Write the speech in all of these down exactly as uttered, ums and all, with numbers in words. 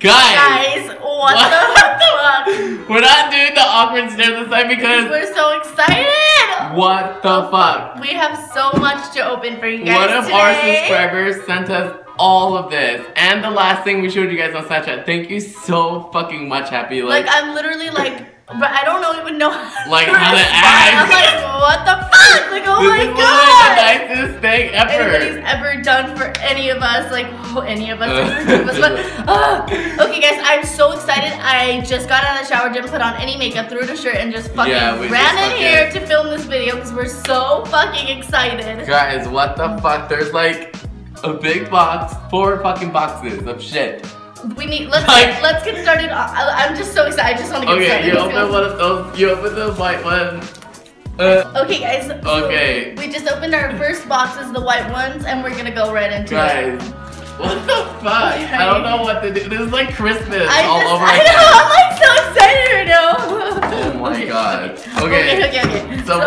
Guys, guys, what, what the fuck? We're not doing the awkward stare this time because we're so excited. What the fuck? We have so much to open for you guys. One of today. our subscribers sent us all of this and the last thing we showed you guys on Snapchat. Thank you so fucking much, Happy. Like, like I'm literally like, but I don't know even know how to like how to act. I'm like, what the fuck? Like, oh my god! This is the nicest thing ever anybody's ever done for any of us. Like, oh, any of us. But, uh, okay, guys, I'm so excited. I just got out of the shower, didn't put on any makeup, threw the shirt, and just fucking yeah, ran in here to film this video because we're so fucking excited. Guys, what the fuck? There's like a big box, four fucking boxes of shit. We need, let's like, let's get started. I'm just so excited. I just want to get okay, started. Okay, you open one of those. You open the white one. Uh, okay, guys. So okay. We just opened our first boxes, the white ones, and we're gonna go right into guys, it. What the fuck? Okay. I don't know what to do. This is like Christmas I all just, over again. I know. I'm like so excited right now. Oh my god. Okay. Okay. Okay. okay. So,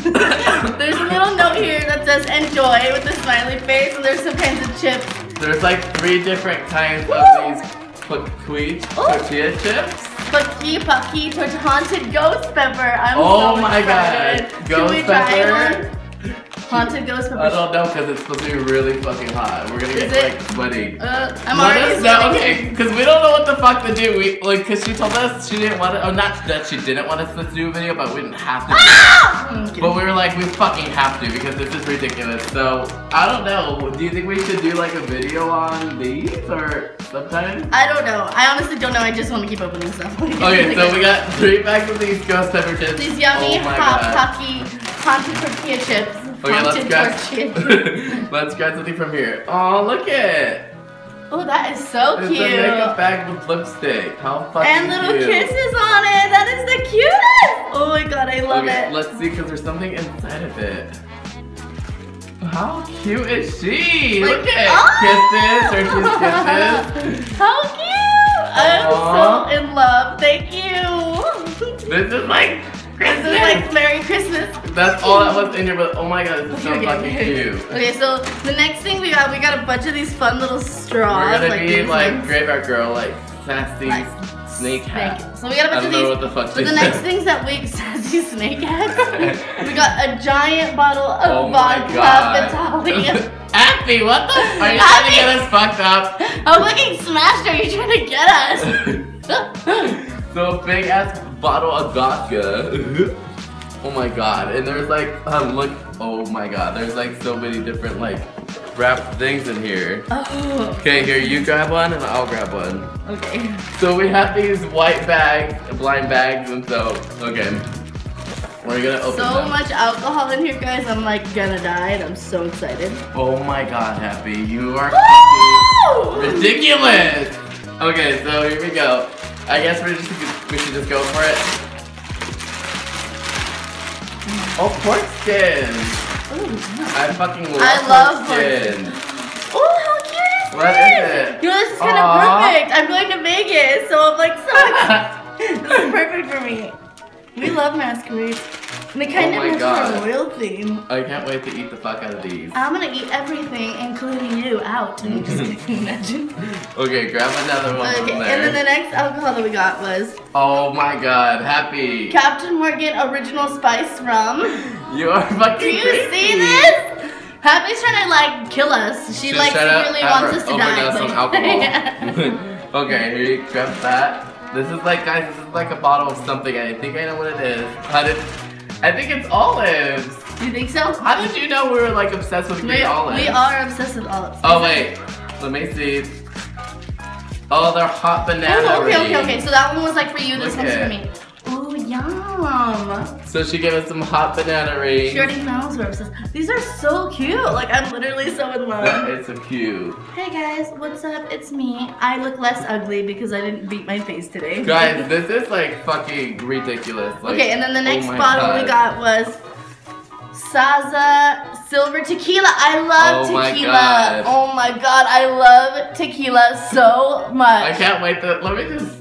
so there's a little note here that says "enjoy" with a smiley face, and there's some kinds of chips. There's like three different kinds Woo! of these pucky tortilla chips. Pucky pucky tortilla haunted ghost pepper. I'm oh so my excited. god! Ghost Can we pepper. Try one? Haunted ghost pepper. I don't know because it's supposed to be really fucking hot. We're gonna Is get it? like sweaty. Uh, I'm Let already sweating. Because okay, we don't know what the fuck to do. We like because she told us she didn't want to. Oh, not that she didn't want us to do a video, but we didn't have to. Ah! But we were like, we fucking have to because this is ridiculous. So I don't know. Do you think we should do like a video on these or sometime? I don't know. I honestly don't know. I just want to keep opening stuff. Okay, so we got three bags of these ghost pepper chips. These yummy oh hot pocky haunted tortilla chips. Okay, let's grab, let's grab something from here. Oh, look it! Oh, that is so it's cute. It's a makeup bag with lipstick. How fucking And little cute. kisses on it. That is the cutest! Oh my god, I love okay, it. Let's see, because there's something inside of it. How cute is she? Like, look at oh! kisses, Hershey's kisses. How cute! I'm so in love. Thank you. This is like Christmas. This is like Merry Christmas. That's all that was in here, but oh my god, this is okay, so fucking okay. cute. Okay, so the next thing we got, we got a bunch of these fun little straws. We're gonna like be like Graveyard Girl, like sassy like, snake hat. Snake. So we got a bunch I don't of these. Know what the fuck so the said. next things that we sassy snake hats. We got a giant bottle of oh vodka. Happy, what the? Are you Happy. trying to get us fucked up? I'm looking smashed. Are you trying to get us? So big ass bottle of vodka. Oh my god. And there's like, um, look. Oh my god. There's like so many different like wrapped things in here. Oh. Okay, here you grab one and I'll grab one. Okay. So we have these white bags, blind bags, and so okay. We're gonna open so them. much alcohol in here, guys. I'm like gonna die, and I'm so excited. Oh my god, Happy, you are fucking ridiculous. Okay, so here we go. I guess we just we should just go for it. Oh, porcelain! I fucking love I love porcelain. Oh, how cute is what this? Is it? Yo, this is kind of perfect. I'm going to Vegas, so I'm like so. This is perfect for me. We love masquerades. And they kind oh of have a royal theme. I can't wait to eat the fuck out of these. I'm gonna eat everything, including you, out. I'm just kidding, imagine. Okay, grab another one. Okay, from there. And then the next alcohol that we got was. Oh my god, Happy. Captain Morgan Original Spice Rum. You are fucking Do you crazy. see this? Happy's trying to like kill us. She just like really wants us to die. Some alcohol. Okay, here you grab that. This is like, guys, this is like a bottle of something. I think I know what it is. How did? I think it's olives. You think so? How did you know we were like obsessed with green we, olives? We are obsessed with olives. Oh wait, let me see. Oh, they're hot banana. Oh, okay, okay, okay. So that one was like for you. This Look one's it. for me. Oh, yum. So she gave us some hot banana rings. She already knows we're obsessed. These are so cute. Like I'm literally so in love. That is so cute. Hey guys, what's up? It's me. I look less ugly because I didn't beat my face today. Guys, this is like fucking ridiculous. Like, okay, and then the next oh bottle God. we got was Saza Silver Tequila. I love oh tequila. My oh my god, I love tequila so much. I can't wait to let me just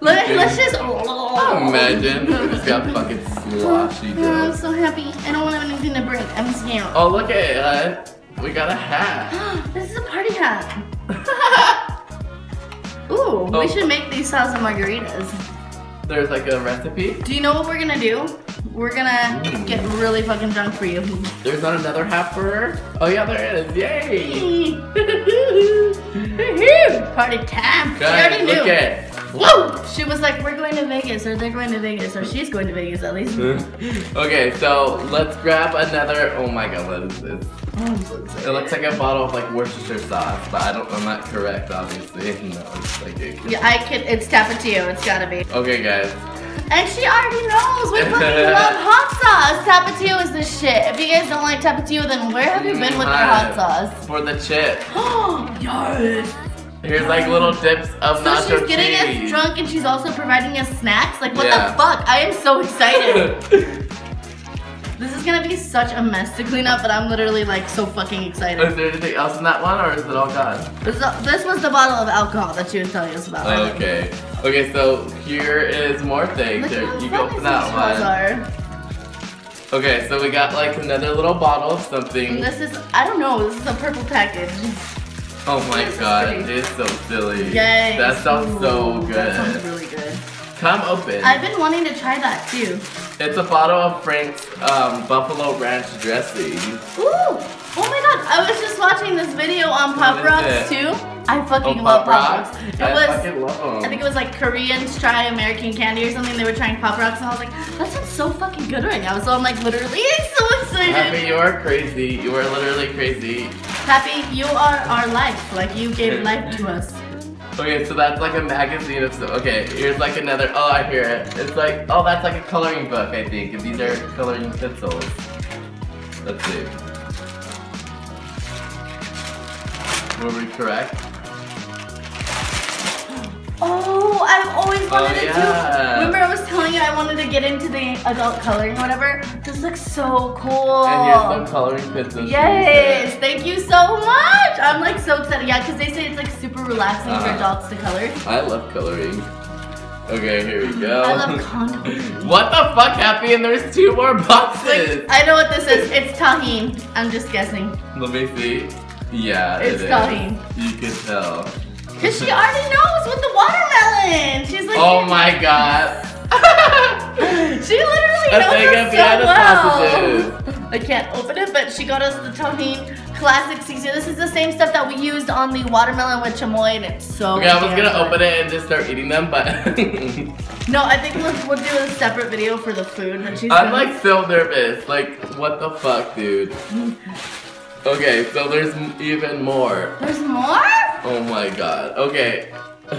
Let, let's just oh. imagine. I just got fucking sloshy. Oh, I'm so happy. I don't want anything to break. I'm scared. Oh look at it. Uh, we got a hat. This is a party hat. Oh, oh, we should make these salsa margaritas. There's like a recipe? Do you know what we're gonna do? We're gonna mm. get really fucking drunk for you. There's not another half burger? Oh yeah, there is. Yay! Party time. Guys, she already knew. Look at it. Whoa! She was like, we're going to Vegas, or they're going to Vegas, or she's going to Vegas at least. Okay, so let's grab another. Oh my god, what is this? Oh, I'm so excited. It looks like a bottle of like Worcestershire sauce, but I don't. I'm not correct, obviously. No, it's like it, yeah, I can. It's Tapatio. It's gotta be. Okay, guys. And she already knows. We fucking love hot sauce. Tapatio is the shit. If you guys don't like Tapatio, then where have you been mm, with your hot sauce? For the chip. Oh yes. Here's like little dips of nacho cheese. So she's getting us drunk and she's also providing us snacks? Like what yeah. the fuck? I am so excited. This is gonna be such a mess to clean up, but I'm literally like so fucking excited. Is there anything else in that one or is it all gone? This, this was the bottle of alcohol that she was telling us about. Right? Okay. Okay, so here is more things. There, you can open that one. Are. Okay, so we got like another little bottle of something. And this is, I don't know, this is a purple package. Oh my this god, it is so silly. Yes. That sounds Ooh, so good. That sounds really good. Come open. I've been wanting to try that too. It's a bottle of Frank's um, Buffalo Ranch dressing. Ooh! Oh my god, I was just watching this video on Pop Rocks too. I fucking oh, love Pop Rocks. Rocks. It I was, fucking love them. I think it was like Koreans try American candy or something. They were trying Pop Rocks and I was like, that sounds so fucking good right now. So I'm like literally so excited. Happy, you are crazy. You are literally crazy. Happy, you are our life. Like you gave life to us. Okay, so that's like a magazine of stuff. Okay, here's like another, oh I hear it. It's like, oh that's like a coloring book I think. And these are coloring pencils. Let's see. Were we correct? Oh, I've always wanted oh, yeah. to do. Remember I was telling you I wanted to get into the adult coloring or whatever? This looks so cool. And here's some coloring pencils. Yes, thank you so much. I'm like so excited. Yeah, because they say it's like super relaxing uh, for adults to color. I love coloring. Okay, here we go. I love condoms. What the fuck, Happy? And there's two more boxes. Like, I know what this is. It's Tajín. I'm just guessing. Let me see. Yeah, it's it Tajín. You can tell. Cause she already knows with the watermelon. She's like, oh my god. She literally knows us so well. Sausages. I can't open it, but she got us the Tajín classic seasoning. This is the same stuff that we used on the watermelon with chamoy, and it's so. Okay, I was gonna good. open it and just start eating them, but. No, I think we'll, we'll do a separate video for the food. But she's I'm like so nervous. Like, what the fuck, dude. Okay, so there's even more. There's more? Oh my god. Okay. A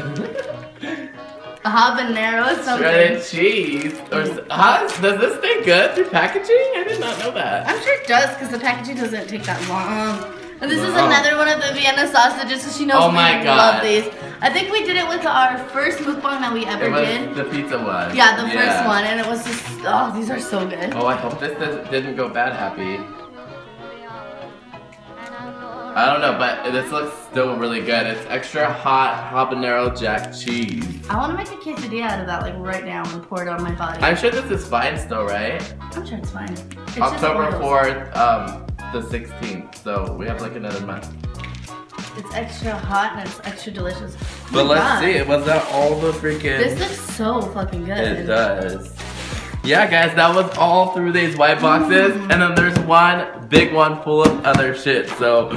habanero something. Shredded cheese. Or, huh? Does this stay good through packaging? I did not know that. I'm sure it does because the packaging doesn't take that long. And this no. is another one of the Vienna sausages because she knows oh my we god. love these. I think we did it with our first mukbang that we ever it was did. The pizza one. Yeah, the yeah. first one. And it was just, oh, these are so good. Oh, I hope this didn't go bad, Happy. I don't know, but this looks still really good. It's extra hot habanero jack cheese. I want to make a quesadilla out of that like right now and pour it on my body. I'm sure this is fine still, right? I'm sure it's fine. It's October fourth, um, the sixteenth, so we have like another month. It's extra hot and it's extra delicious. Oh but let's God. see, it was that all the freaking... This looks so fucking good. It does. Yeah guys, that was all through these white boxes, mm. and then there's one big one full of other shit, so...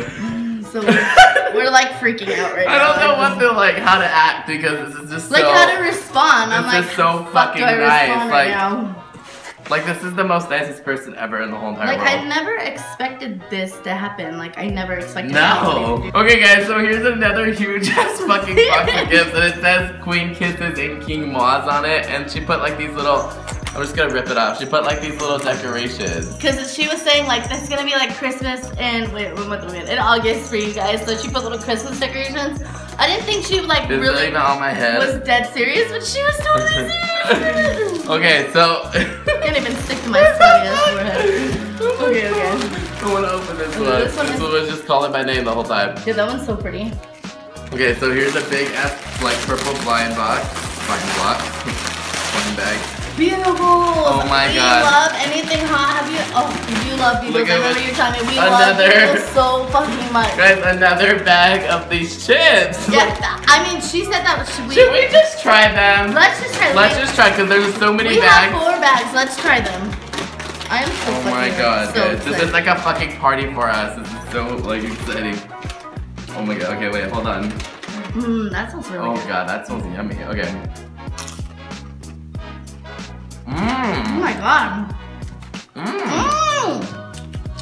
So we're, we're like freaking out right now. I don't now. know like, what to like, how to act because this is just like so... Like how to respond, I'm like, so fucking nice. Like, right now? Like this is the most nicest person ever in the whole entire like, world. Like I never expected this to happen, like I never expected No! To okay guys, so here's another huge ass fucking box of gifts and it says Queen Kisses and King Moz on it and she put like these little... I'm just gonna rip it off. She put like these little decorations. Cause she was saying like this is gonna be like Christmas and wait, wait, wait, wait, in August for you guys. So she put little Christmas decorations. I didn't think she like this really even on my head. was dead serious, but she was totally serious. Okay, so can't even stick to my skin. Okay, okay. I wanna open this okay, one. This one, this one is... was just calling my name the whole time. Yeah, that one's so pretty. Okay, so here's a big ass like purple blind box, blind block, blind bag. Bugles. Oh my we god. We love anything hot. Have you? Oh, you love bugles. I remember you telling me we another, love bugles so fucking much. Guys, another bag of these chips. Yeah, I mean, she said that we should we just try them? Let's just try them. Let's just try because there's so many we bags. We have four bags. Let's try them. I am so oh fucking. Oh my god, so dude. This is like a fucking party for us. This is so like exciting. Oh my god. Okay, wait, hold on. Mmm, that sounds really. Oh good. god, that sounds yummy. Okay. Mm. Oh my god. Mmm.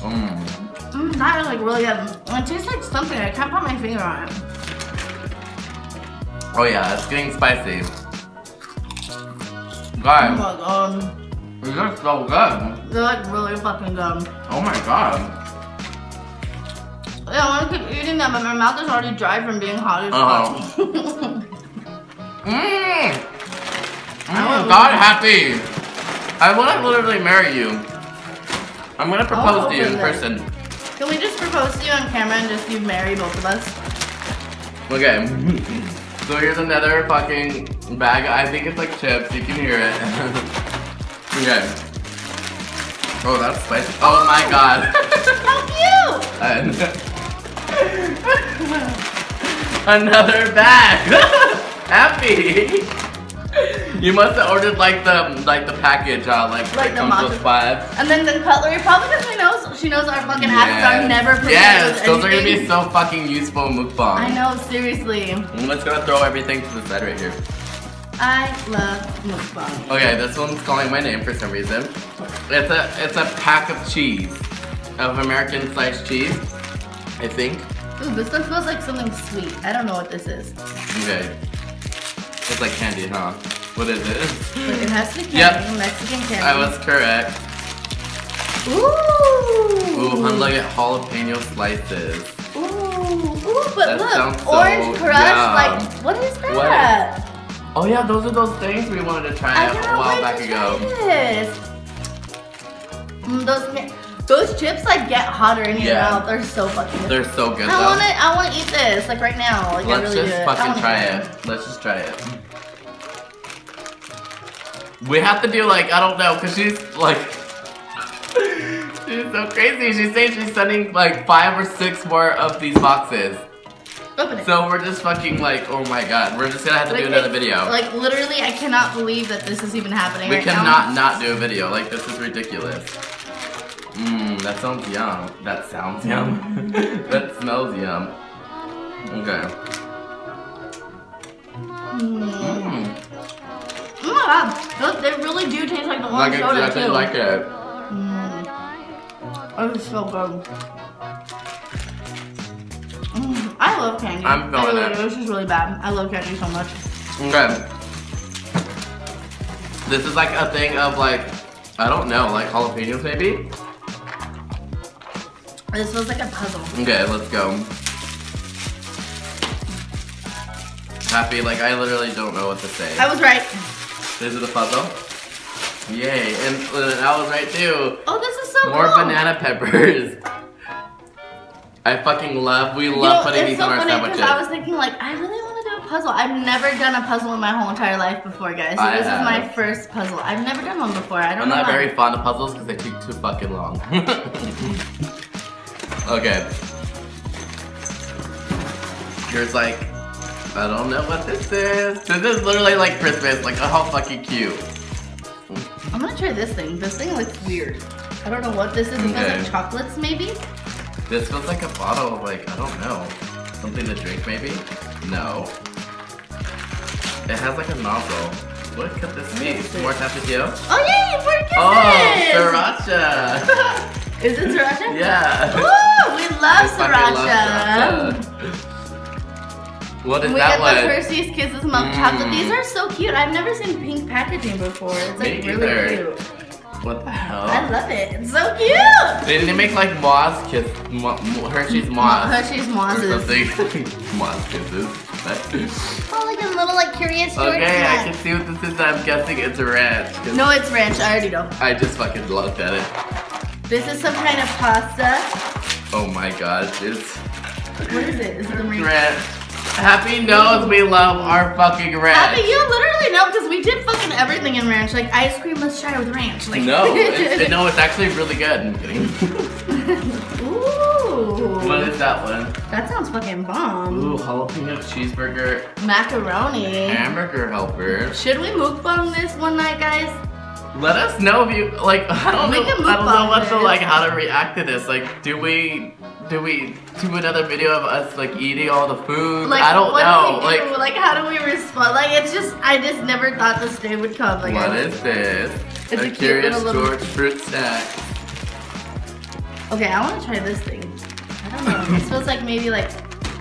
Mmm. Mmm. That is like really good. It tastes like something. I can't put my finger on it. Oh yeah, it's getting spicy. Guys. Oh my god. These are so good. They're like really fucking good. Oh my god. Yeah, I want to keep eating them, but my mouth is already dry from being hot as fuck. Mmm. Oh my god, Happy! I want to literally marry you. I'm gonna propose oh, to you in person. Can we just propose to you on camera and just you marry both of us? Okay. So here's another fucking bag. I think it's like chips. You can hear it. Okay. Oh, that's spicy. Oh my god. How cute! Another bag. Happy. You must have ordered like the like the package, uh, like like the matcha five. And then the cutlery, probably because she knows she knows our fucking yes. hacks are never prepared. Yes, those anything. are gonna be so fucking useful in mukbang. I know, seriously. I'm just gonna throw everything to the side right here. I love mukbang. Okay, this one's calling my name for some reason. It's a it's a pack of cheese, of American sliced cheese, I think. Ooh, this one smells like something sweet. I don't know what this is. Okay. It's like candy, huh? What is it? It has to be candy, yep. Mexican candy. I was correct. Ooh! Ooh, I'm looking at jalapeno slices. Ooh, ooh, but that look, orange so crush, yum. Like, what is that? What? Oh yeah, those are those things we wanted to try I a while back ago. This. Mm, those, those chips like get hotter in your yeah. mouth. They're so fucking good. They're so good. I want to, I want to eat this like right now. Like, Let's I really just fucking try it. it. Let's just try it. We have to do like, I don't know, because she's like, she's so crazy. She's saying she's sending like five or six more of these boxes. Open it. So we're just fucking like, oh my god, we're just gonna have to like, do another video. Like literally, I cannot believe that this is even happening. We right cannot now. not do a video, like this is ridiculous. Mmm, that sounds yum. That sounds yum. That smells yum. Okay. Mmm. Mm. Oh my god, they really do taste like the orange like soda exactly too. Like it. Mm. It is so good. Mm. I love candy. I'm feeling really, it. This is really bad. I love candy so much. Okay. This is like a thing of like, I don't know, like jalapenos maybe? This feels like a puzzle. Okay, let's go. Happy, like I literally don't know what to say. I was right. This is the puzzle. Yay, and I was right too. Oh, this is so More cool. More banana peppers. I fucking love, we love you know, putting these so on our sandwiches. I was thinking like, I really want to do a puzzle. I've never done a puzzle in my whole entire life before, guys. So I this have. is my first puzzle. I've never done one before. I don't I'm know. I'm not why. very fond of puzzles because they take too fucking long. Okay. Here's like, I don't know what this is. This is literally like Christmas. Like, oh, how fucking cute. I'm gonna try this thing. This thing looks weird. I don't know what this is. It smells like chocolates, maybe? This smells like a bottle of, like, I don't know. Something to drink, maybe? No. It has like a nozzle. What could this be? More Tapatio? Oh, yay! More kisses! Oh, sriracha! Is it sriracha? Yeah. Ooh, we love sriracha. Love sriracha. What is we that one? We get the Hershey's Kisses milk mm. chocolate. These are so cute. I've never seen pink packaging before. It's like Me really either. cute. What the hell? I love it. It's so cute. They didn't make like moss kiss, mo Hershey's moss. Hershey's mosses. Or something. Moss kisses. Oh, like a little like Curious George. Okay, I can see what this is. I'm guessing it's ranch. No, it's ranch. I already know. I just fucking looked at it. This is some kind of pasta. Oh my god, it's. What is it? Is it the ranch? Ranch. Happy knows we love our fucking ranch. Happy, you literally know because we did fucking everything in ranch. Like ice cream, let's try with ranch. Like no, it's, it, no, it's actually really good. I'm kidding. Ooh. What is that one? That sounds fucking bomb. Ooh, jalapeno cheeseburger. Macaroni. Hamburger helper. Should we mukbang this one night, guys? Let us know if you like. I don't we know. I don't know what to like. How to react to this? Like, do we do we do another video of us like eating all the food? Like, I don't what know. Do we do? Like, like, how do we respond? Like, it's just I just never thought this day would come. Like, what is this? It's a, a Curious little... George fruit snack. Okay, I want to try this thing. I don't know. It smells like maybe like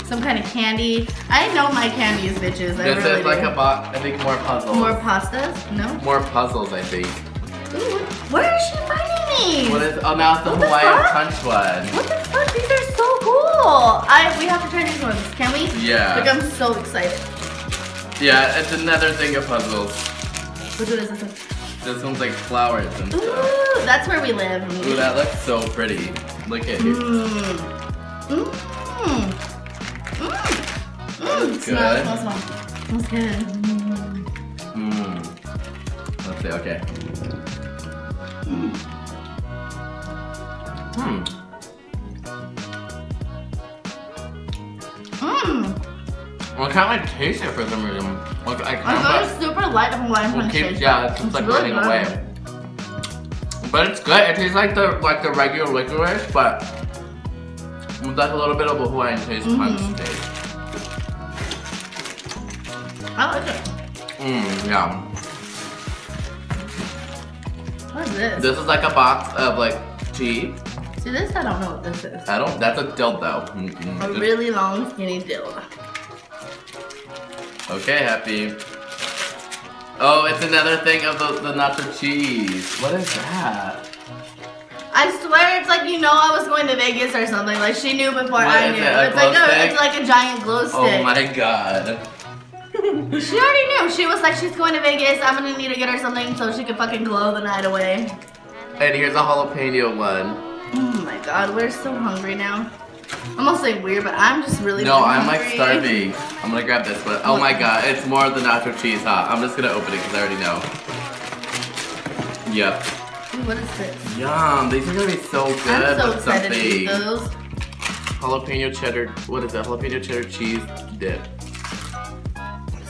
some kind of candy. I know my candies, bitches. I this really is like do. a box. I think more puzzles. More pastas? No. More puzzles, I think. Ooh, where is she finding these? What is, oh, now it's the what Hawaiian the punch one. What the fuck? These are so cool. I We have to try these ones. Can we? Yeah. Like, I'm so excited. Yeah, it's another thing of puzzles. Which one is this one? This one's like flowers and Ooh, stuff. Ooh, that's where we live. Ooh, that looks so pretty. Look at you. Mmm. Mmm. Mmm. Mmm. Smells good. Smells, smells, smells good. Mmm. Mm. Let's see, okay. Mm. Mm. Mm. Well, I can't like taste it for some reason. Like, I can't. I it's super light Hawaiian punch. It keeps, yeah, it's just it's like really running good. away. But it's good. It tastes like the like the regular licorice, but with like a little bit of a Hawaiian taste mm-hmm. punch taste. I like it. Mmm, yeah. What is this? This is like a box of like tea. See this? I don't know what this is. I don't. That's a dildo. Mm-hmm. A really long, skinny dildo. Okay, Happy. Oh, it's another thing of the, the nacho cheese. What is that? I swear, it's like you know I was going to Vegas or something. Like she knew before what I knew. It? It's like a, it's like a giant glow stick. Oh my god. She already knew. She was like, she's going to Vegas. I'm gonna need to get her something so she can fucking glow the night away. And here's a jalapeno one. Oh my god, we're so hungry now. I'm gonna say weird, but I'm just really No, I'm hungry. like starving. I'm gonna grab this one. Oh my god, it's more of the nacho cheese, huh? I'm just gonna open it because I already know. Yep. Ooh, what is this? Yum, these are gonna be so good. I'm so excited to eat those. Jalapeno cheddar, what is that? Jalapeno cheddar cheese dip.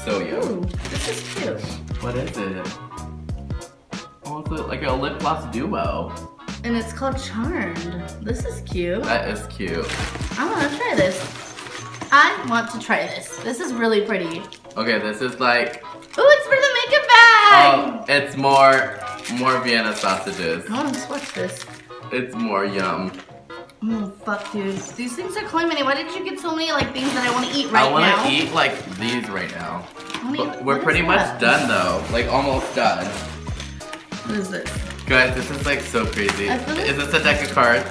So Ooh, this is cute. What is it? Oh, it's like a lip gloss duo. And it's called Charmed. This is cute. That is cute. I want to try this. I want to try this. This is really pretty. Okay, this is like... Oh, it's for the makeup bag! Oh, it's more, more Vienna sausages. I want to swatch this. It's more yum. Oh fuck, dude! These things are claiming. Why did you get so many like things that I want to eat right now? I want to eat like these right now. But we're pretty much done though, like almost done. What is this? Guys, this is like so crazy. Is this a deck of cards?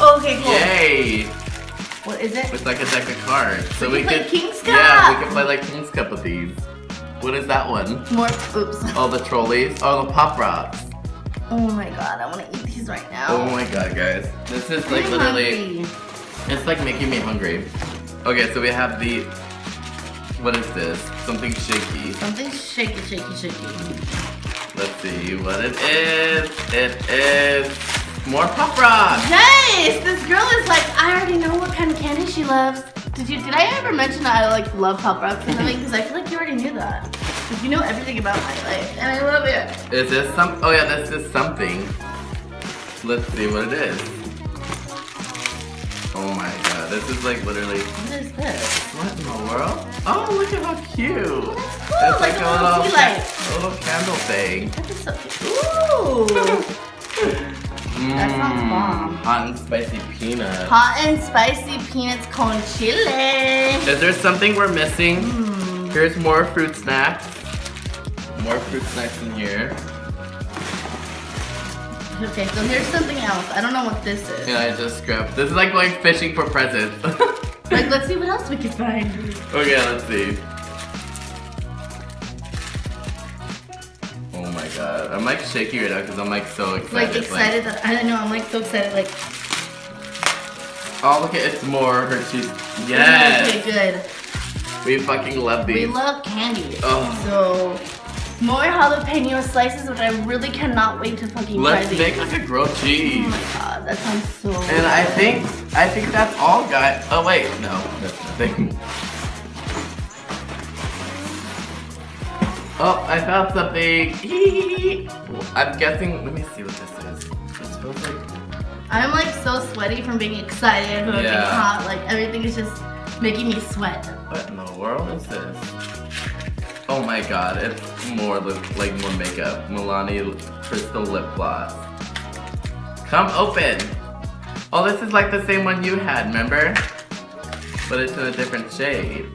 Oh, okay, cool. Yay! What is it? It's like a deck of cards. So we could play King's Cup. Yeah, we can play like King's Cup with these. What is that one? More. Oops. All the trolleys. All the pop rocks. Oh my god, I want to eat these right now. Oh my god, guys. This is like I'm literally, hungry. It's like making me hungry. Okay, so we have the, what is this? Something shaky. Something shaky, shaky, shaky. Let's see what it is. It is more pop rocks. Nice! This girl is like, I already know what kind of candy she loves. Did you? Did I ever mention that I like love pop rocks or something? Because I feel like you already knew that. Because you know everything about my life, and I love it. Is this some? Oh yeah, that's just something. Let's see what it is. Oh my god, this is like literally. What is this? What in the world? Oh, look at how cute. Oh, that's cool. It's like, like a, a little, ca a little candle thing. That is so cute. Ooh. Mm, that sounds bomb. Hot and spicy peanuts. Hot and spicy peanuts con chile. Is there something we're missing? Mm. Here's more fruit snacks. More fruit snacks in here. Okay, so here's something else. I don't know what this is. Yeah, I just grabbed. This is like going fishing for presents. Like, let's see what else we can find. Okay, let's see. Oh my god, I'm like shaking right now because I'm like so excited. Like excited like, that I don't know. I'm like so excited. Like, oh look at it's more Hershey's. Yes. Okay, good. We fucking love these. We love candy. Oh. So, more jalapeno slices, which I really cannot wait to fucking Let's try these. Let's make like a grilled cheese. Oh my god, that sounds so good. And I think, I think that's all, guys. Oh wait, no, that's nothing. Oh, I found something. I'm guessing, let me see what this is. This feels like... I'm like so sweaty from being excited, from yeah. being hot, like everything is just making me sweat. What in the world is this? Oh my god, it's more lip, like more makeup. Milani Crystal Lip Gloss. Come open! Oh, this is like the same one you had, remember? But it's in a different shade.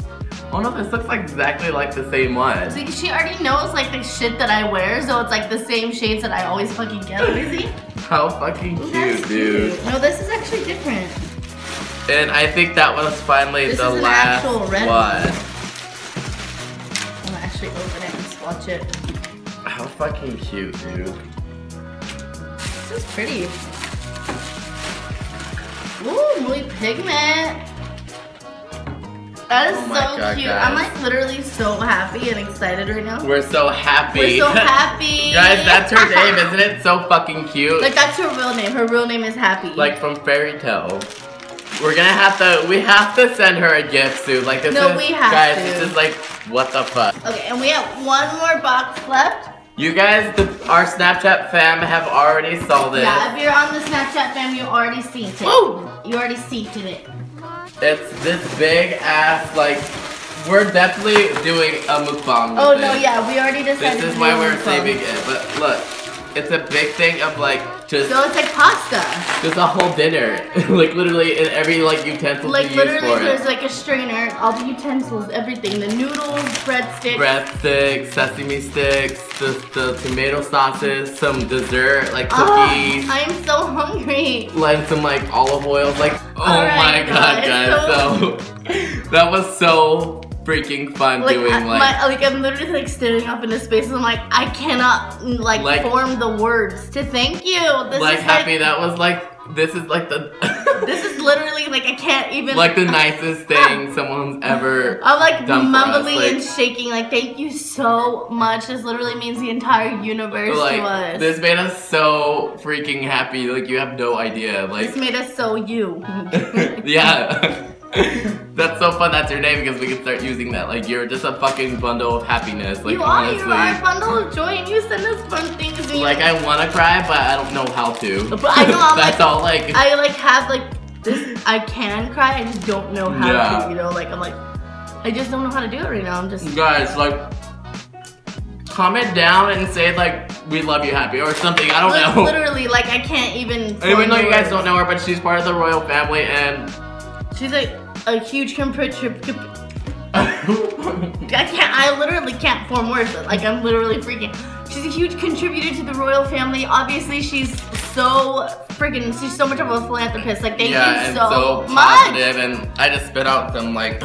Oh no, this looks like exactly like the same one. See, she already knows like the shit that I wear, so it's like the same shades that I always fucking get, Lizzie. How fucking cute, That's dude. Cute. No, this is actually different. And I think that was finally this the is an last actual red one. one. I'm gonna actually open it and swatch it. How fucking cute, dude. This is pretty. Ooh, muy pigment. That is oh so God, cute. Guys. I'm like literally so happy and excited right now. We're so happy. We're so happy. Guys, that's her name, isn't it? So fucking cute. Like that's her real name. Her real name is Happy. Like from Fairy Tale. We're gonna have to, we have to send her a gift soon. Like this no, is, we have guys, to. This is like, what the fuck. Okay, and we have one more box left. You guys, the, our Snapchat fam have already solved it. Yeah, if you're on the Snapchat fam, you already seen it. Woo! You already seen it. It's this big ass, like, we're definitely doing a mukbang. Oh no, it. yeah, we already decided. This is why we're saving it, but look, it's a big thing of like, just. So it's like pasta. Just a whole dinner, like literally in every like utensil Like you literally use for there's it. like a strainer, all the utensils, everything, the noodles, breadsticks. Breadsticks, sesame sticks, the, the tomato sauces, some dessert, like cookies. Oh, I am so hungry. And some like olive oil, like. Oh right, my god, guys, so, that was so freaking fun like, doing I, like... My, like, I'm literally like staring up into space and I'm like, I cannot like, like form the words to thank you. This like, is Happy, like, that was like, this is like the... this is literally like, I can't even... Like the nicest thing someone's ever I'm like mumbling like, and shaking, like thank you so much. This literally means the entire universe like, to us. This made us so freaking happy, like you have no idea. Like This made us so you. yeah. That's so fun, that's your name, because we can start using that. Like, you're just a fucking bundle of happiness. Like, you are, honestly. You are a bundle of joy, and you send us fun things. And like, you... I want to cry, but I don't know how to. But I know I'm That's like, all, like... I, like, have, like, this... I can cry, I just don't know how yeah. to, you know? Like, I'm like... I just don't know how to do it right now, I'm just... Guys, like... Comment down and say, like, we love you, Happy, or something, I don't like, know. Literally, like, I can't even... Even though you guys don't know her, but she's part of the royal family, and... She's like a huge contributor. I can't. I literally can't form words. Like I'm literally freaking. She's a huge contributor to the royal family. Obviously, she's so freaking. She's so much of a philanthropist. Like thank yeah, you so, so much. Yeah, and so positive. And I just spit out some like.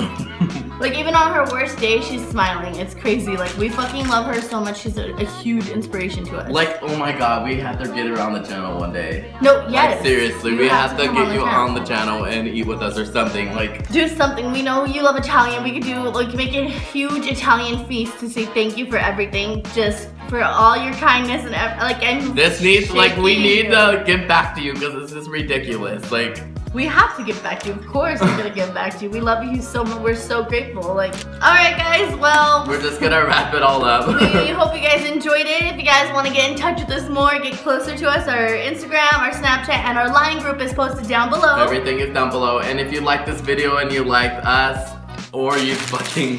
Like even on her worst day, she's smiling. It's crazy. Like we fucking love her so much. She's a, a huge inspiration to us. Like oh my god, we have to get her on the channel one day. No, yes. Like, seriously, you we have, have to, to get on you on the channel and eat with us or something. Like do something. We know you love Italian. We could do like make a huge Italian feast to say thank you for everything, just for all your kindness and like. And this needs like we need to give back to you because this is ridiculous. Like. We have to give back to you, of course we're gonna give back to you. We love you so much, we're so grateful. Like, alright guys, well. We're just gonna wrap it all up. We hope you guys enjoyed it. If you guys wanna get in touch with us more, get closer to us, our Instagram, our Snapchat, and our LINE group is posted down below. Everything is down below. And if you liked this video and you liked us, or you fucking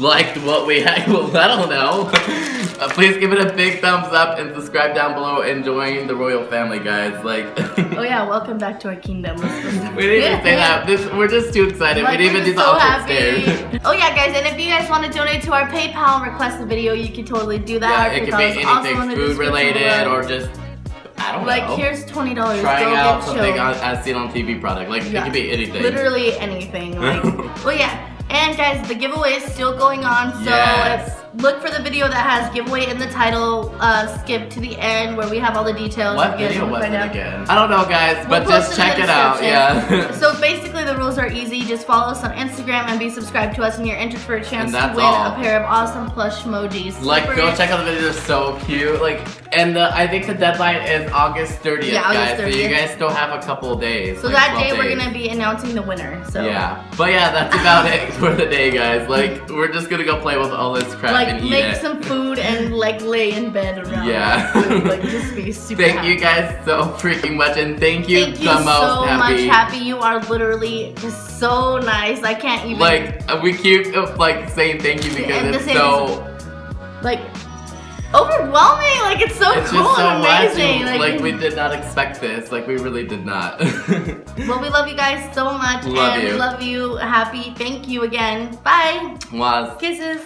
liked what we had, well, I don't know. Uh, please give it a big thumbs up and subscribe down below and join the royal family, guys. Like, oh yeah, welcome back to our kingdom. We didn't even say that. This, we're just too excited. Like, we didn't even do the so happy. Stairs. Oh yeah, guys, and if you guys want to donate to our PayPal and request the video, you can totally do that. Yeah, it could be anything food related or just. I don't like, know. Like, here's twenty dollars. Trying out something as seen on T V product. Like, yeah. It could be anything. Literally anything. Like, well, yeah. And guys, the giveaway is still going on, so yes. Look for the video that has giveaway in the title. Uh, skip to the end where we have all the details. What video was it again? I don't know, guys, but just check it out. Yeah. So basically, the rules are easy. Just follow us on Instagram and be subscribed to us, and you're entered for a chance to win a pair of awesome plush emojis. Like, go check out the video. They're so cute. Like, and the, I think the deadline is August thirtieth, guys. So you guys still have a couple days. So that day we're gonna be announcing the winner. So yeah. But yeah, that's about it for the day, guys. Like, we're just gonna go play with all this crap. Like, make it. Some food and like lay in bed around. Yeah. So, like, just be super Thank happy. You guys so freaking much, and thank you, thank you the most so happy. much, Happy. You are literally just so nice. I can't even. Like, we keep like saying thank you because and it's so is, like overwhelming. Like, it's so it's cool just so and amazing. Much. Like, like we did not expect this. Like, we really did not. Well, we love you guys so much, love and you. we love you, Happy. Thank you again. Bye. Was. Kisses.